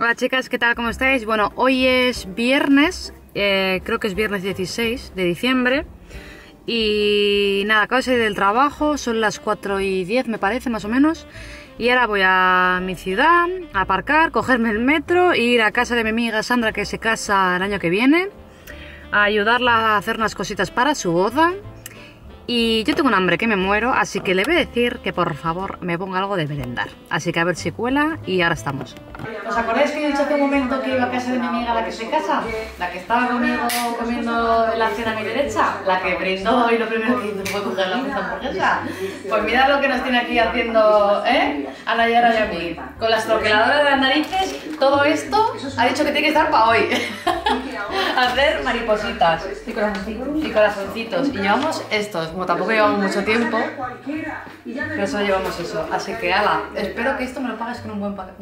Hola chicas, ¿qué tal? ¿Cómo estáis? Bueno, hoy es viernes, creo que es viernes 16 de diciembre. Y nada, acabo de salir del trabajo, son las 4:10 me parece, más o menos. Y ahora voy a mi ciudad, a aparcar, cogerme el metro e ir a casa de mi amiga Sandra, que se casa el año que viene, a ayudarla a hacer unas cositas para su boda. Y yo tengo un hambre que me muero, así que le voy a decir que por favor me ponga algo de merendar. Así que a ver si cuela y ahora estamos. ¿Os acordáis que he dicho hace un momento que iba a casa de mi amiga, la que se casa? La que estaba conmigo comiendo la cena a mi derecha. La que brindó y lo primero que hizo fue coger la puta hamburguesa. Pues mirad lo que nos tiene aquí haciendo, Ana Yara y a mí. Con las troqueladoras de las narices, todo esto ha dicho que tiene que estar para hoy. Hacer maripositas y corazoncitos. Y llevamos estos, como tampoco llevamos mucho tiempo, pero solo llevamos eso. Así que ala, espero que esto me lo pagues con un buen café.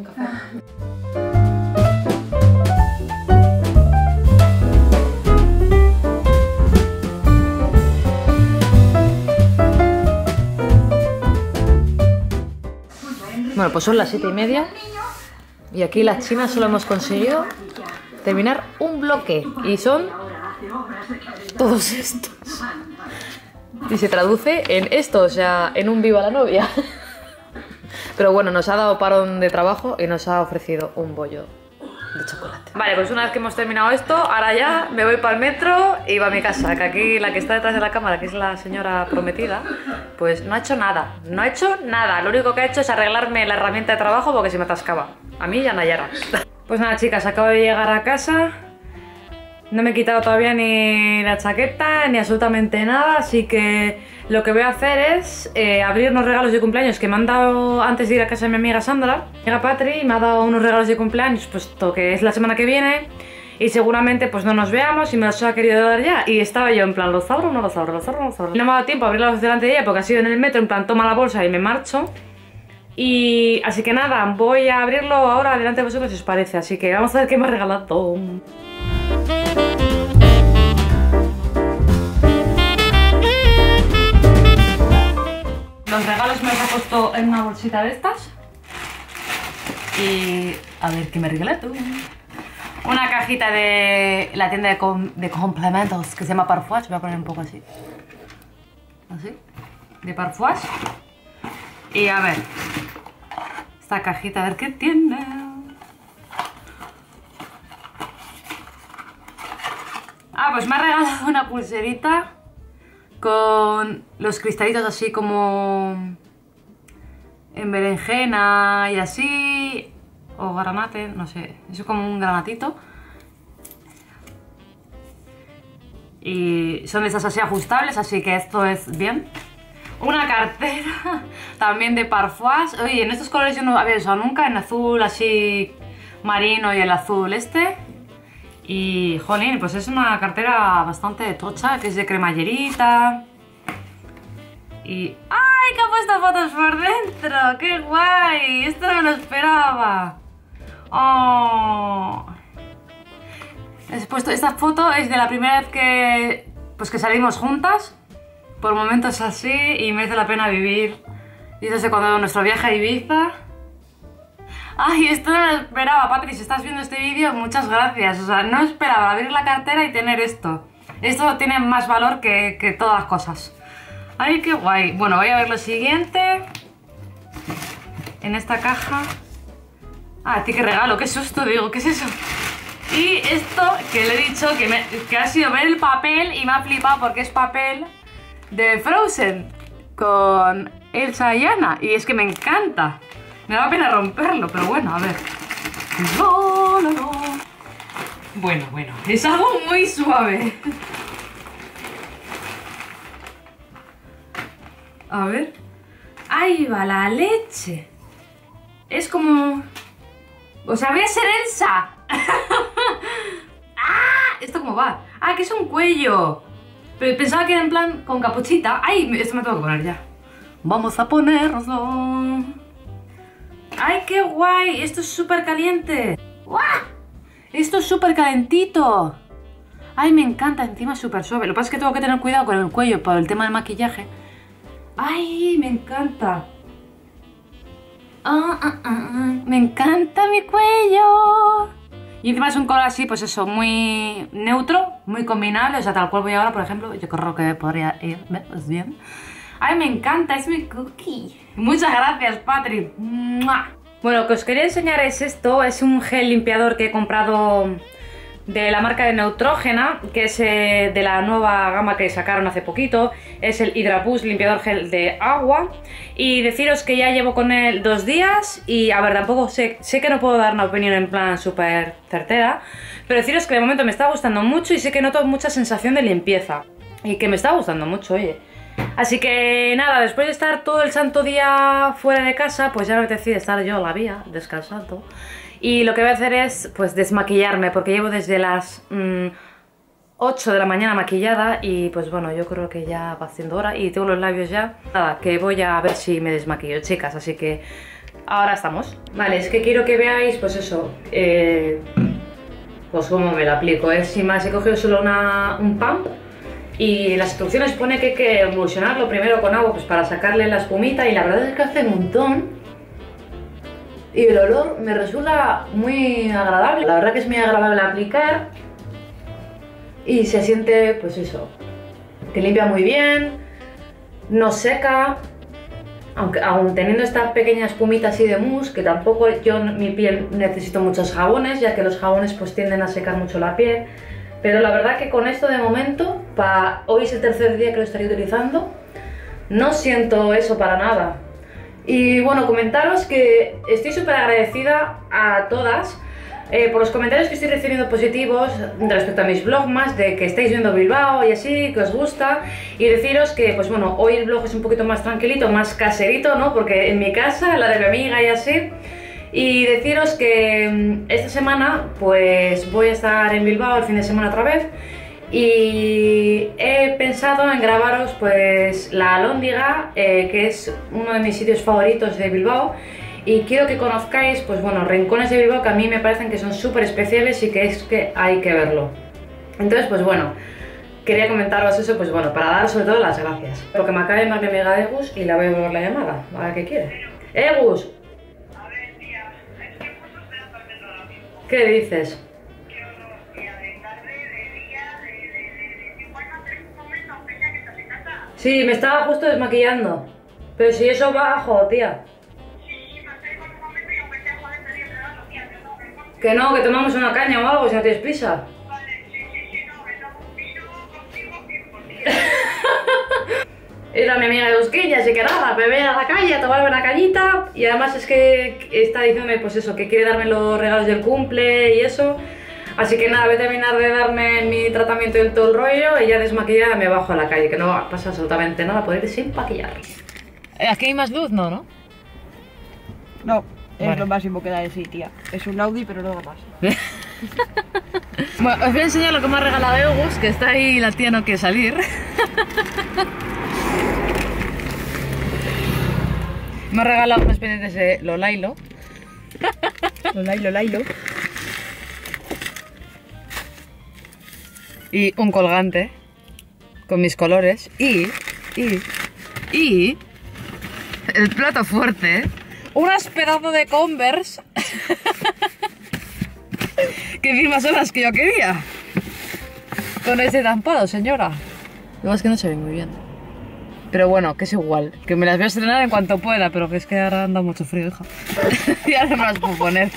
Bueno, pues son las 7:30 y aquí las chinas solo hemos conseguido terminar un bloque y son todos estos y se traduce en esto, o sea, en un viva la novia. Pero bueno, nos ha dado parón de trabajo y nos ha ofrecido un bollo de chocolate. Vale, pues una vez que hemos terminado esto, ahora ya me voy para el metro y va a mi casa, que aquí la que está detrás de la cámara, que es la señora prometida, pues no ha hecho nada, lo único que ha hecho es arreglarme la herramienta de trabajo porque se me atascaba, a mí y a Nayara. Pues nada chicas, acabo de llegar a casa, no me he quitado todavía ni la chaqueta ni absolutamente nada, así que lo que voy a hacer es abrir unos regalos de cumpleaños que me han dado antes de ir a casa de mi amiga Sandra. Mi amiga Patri me ha dado unos regalos de cumpleaños puesto que es la semana que viene y seguramente pues no nos veamos y me los ha querido dar ya y estaba yo en plan, ¿los abro o no los abro? No me ha dado tiempo a abrirlos delante de ella porque ha sido en el metro en plan, toma la bolsa y me marcho. Y así que nada, voy a abrirlo ahora delante de vosotros si os parece, así que vamos a ver qué me ha regalado. Los regalos me los ha puesto en una bolsita de estas. Y a ver qué me regalas tú. Una cajita de la tienda de complementos que se llama Parfois, voy a poner un poco así. Así, de Parfois. Y a ver, esta cajita, a ver qué tiene. Ah, pues me ha regalado una pulserita con los cristalitos así como en berenjena y así, o granate, no sé, eso es como un granatito. Y son de esas así ajustables, así que esto es bien. Una cartera también de Parfois. Oye, en estos colores yo no había usado nunca. En azul así marino y el azul este. Y jolín, pues es una cartera bastante tocha, que es de cremallerita. Y ¡ay! Que ha puesto fotos por dentro. ¡Qué guay! Esto no me lo esperaba. ¡Oh! Esta foto es de la primera vez que, pues, que salimos juntas. Por momentos así y merece la pena vivir. Y desde cuando nuestro viaje a Ibiza. Ay, esto no lo esperaba, Patri, si estás viendo este vídeo, muchas gracias. O sea, no esperaba abrir la cartera y tener esto. Esto tiene más valor que todas las cosas. Ay, qué guay. Bueno, voy a ver lo siguiente. En esta caja. Ah, qué regalo, qué susto, digo, ¿qué es eso? Y esto que le he dicho que ha sido ver el papel y me ha flipado porque es papel de Frozen con Elsa y Anna y es que me encanta, me da pena romperlo, pero bueno, a ver. Bueno, es algo muy suave. A ver, ahí va la leche. Es como, o sea, voy a ser Elsa. ¡Ah! ¿Esto cómo va? Ah, que es un cuello. Pero pensaba que era en plan con capuchita. ¡Ay! Esto me tengo que poner ya. Vamos a ponerlo. ¡Ay, qué guay! Esto es súper caliente. ¡Guau! Esto es súper calentito. ¡Ay, me encanta! Encima es súper suave. Lo que pasa es que tengo que tener cuidado con el cuello por el tema del maquillaje. ¡Ay, me encanta! ¡Me encanta mi cuello! Y encima es un color así, pues eso, muy neutro, muy combinable. O sea, tal cual voy ahora, por ejemplo, yo creo que podría ir, ¿ves? Bien. Ay, me encanta, es mi cookie. Muchas gracias, Patri. ¡Mua! Bueno, lo que os quería enseñar es esto. Es un gel limpiador que he comprado de la marca de Neutrogena, que es de la nueva gama que sacaron hace poquito. Es el HydraBoost limpiador gel de agua. Y deciros que ya llevo con él 2 días. Y a ver, tampoco sé que no puedo dar una opinión en plan súper certera, pero deciros que de momento me está gustando mucho. Y sé que noto mucha sensación de limpieza y que me está gustando mucho, oye. Así que nada, después de estar todo el santo día fuera de casa, pues ya me decide estar yo a la vía, descansando. Y lo que voy a hacer es, pues, desmaquillarme, porque llevo desde las 8 de la mañana maquillada. Y pues bueno, yo creo que ya va siendo hora y tengo los labios ya. Nada, que voy a ver si me desmaquillo, chicas, así que ahora estamos. Vale, es que quiero que veáis, pues eso, pues cómo me lo aplico, Sin más, he cogido solo un pump. Y las instrucciones pone que hay que emulsionarlo primero con agua, pues para sacarle la espumita. Y la verdad es que hace un montón. Y el olor me resulta muy agradable. La verdad que es muy agradable aplicar. Y se siente, pues eso, que limpia muy bien. No seca. Aunque aún teniendo esta pequeña espumita así de mousse, que tampoco yo, mi piel, necesito muchos jabones, ya que los jabones pues tienden a secar mucho la piel. Pero la verdad que con esto de momento, hoy es el 3er día que lo estaría utilizando, no siento eso para nada. Y bueno, comentaros que estoy súper agradecida a todas por los comentarios que estoy recibiendo positivos respecto a mis vlogmas, de que estáis viendo Bilbao y así, que os gusta. Y deciros que, pues bueno, hoy el vlog es un poquito más tranquilito, más caserito, ¿no? Porque en mi casa, la de mi amiga y así. Y deciros que esta semana, pues voy a estar en Bilbao el fin de semana otra vez. Y he pensado en grabaros pues la Alhóndiga, que es uno de mis sitios favoritos de Bilbao. Y quiero que conozcáis, pues bueno, rincones de Bilbao que a mí me parecen que son súper especiales y que es que hay que verlo. Entonces, pues bueno, quería comentaros eso, pues bueno, para dar sobre todo las gracias. Porque me acaba de llamar mi amiga Egus y la voy a volver la llamada, a ver qué quiere. ¡Egus! A ver, tía, es que justo estoy apartando ahora mismo. ¿Qué dices? Sí, me estaba justo desmaquillando. Pero si eso bajo, tía. Sí, me estoy con un momento y aunque sea joder, pero yo te lo tía, que no, que tomamos una caña o algo, si no tienes prisa. Vale, sí, no, me tomo un vino contigo, tío. Era mi amiga de Busquilla, así que nada, beber a la calle, a tomarme una cañita. Y además es que está diciéndome, pues eso, que quiere darme los regalos del cumple y eso. Así que nada, voy a terminar de darme mi tratamiento y todo el rollo y ya desmaquillada me bajo a la calle, que no pasa absolutamente nada, podéis ir sin maquillar. ¿Aquí hay más luz? No, ¿no? No, es vale. Lo máximo que da de sí, tía. Es un Audi, pero no da más. Bueno, os voy a enseñar lo que me ha regalado Egus, que está ahí y la tía no quiere salir. Me ha regalado unos pendientes de Lolailo. Lolailo. Y un colgante con mis colores y el plato fuerte, unas pedazos de Converse que mismas son las que yo quería, con ese estampado, señora. Lo más que no se ve muy bien, pero bueno, que es igual, que me las voy a estrenar en cuanto pueda, pero que es que ahora anda mucho frío, hija. Y ahora me las puedo poner.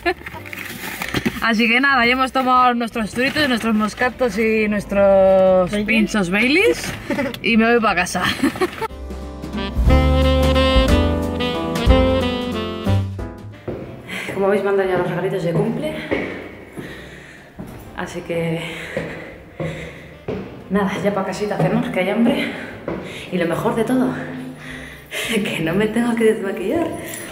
Así que nada, ya hemos tomado nuestros turitos, nuestros moscatos y nuestros pinchos Baileys y me voy para casa. Como veis, me han dado ya los regalitos de cumple. Así que nada, ya para casita hacemos, que hay hambre. Y lo mejor de todo, que no me tengo que desmaquillar.